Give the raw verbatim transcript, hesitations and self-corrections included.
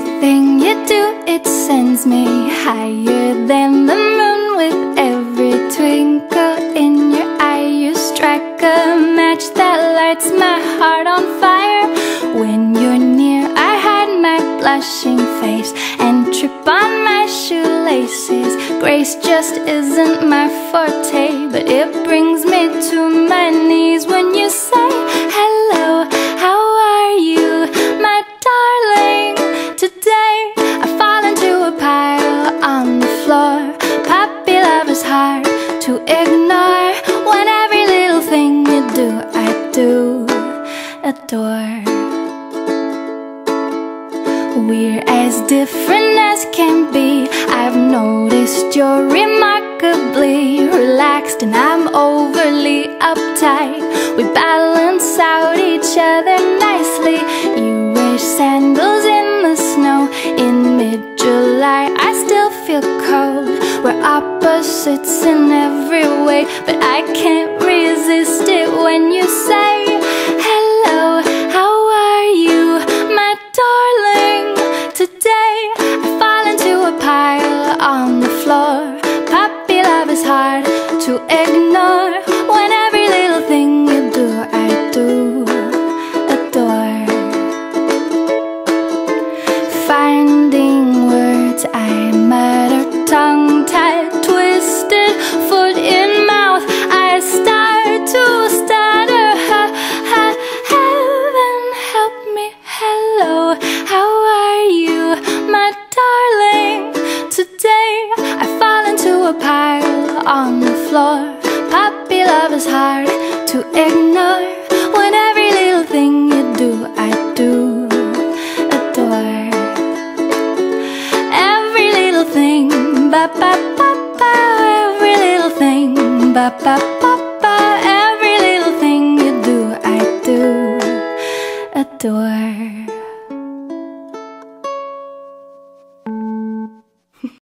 Everything you do, it sends me higher than the moon. With every twinkle in your eye, you strike a match that lights my heart on fire. When you're near, I hide my blushing face and trip on my shoelaces. Grace just isn't my forte, but it brings me to my knees when you say hello. How are you, my darling? Today I fall into a pile on the floor. Puppy lover's hard to ignore. When every little thing you do, I do adore. We're as different as can be. I've noticed you're remarkably relaxed and I'm overly uptight. We balance out each other nicely. You wear sandals in the snow. In mid-July I still feel cold. We're opposites in every way, but I can't resist it when you say hello. How are you, my darling? Today I fall into a pile on the floor. Puppy love is hard to ignore. When every little thing you do, I do adore. Finding words, I mutter, tongue-tied, twisted, foot in mouth, I start to stutter. Ha, ha, heaven help me, hello. How are you, my darling? Today I fall into a pile on the floor. Puppy love is hard to ignore. When every little thing you do, I do adore. Every little thing, ba ba ba ba. Every little thing, ba ba ba ba. Every little thing you do, I do adore.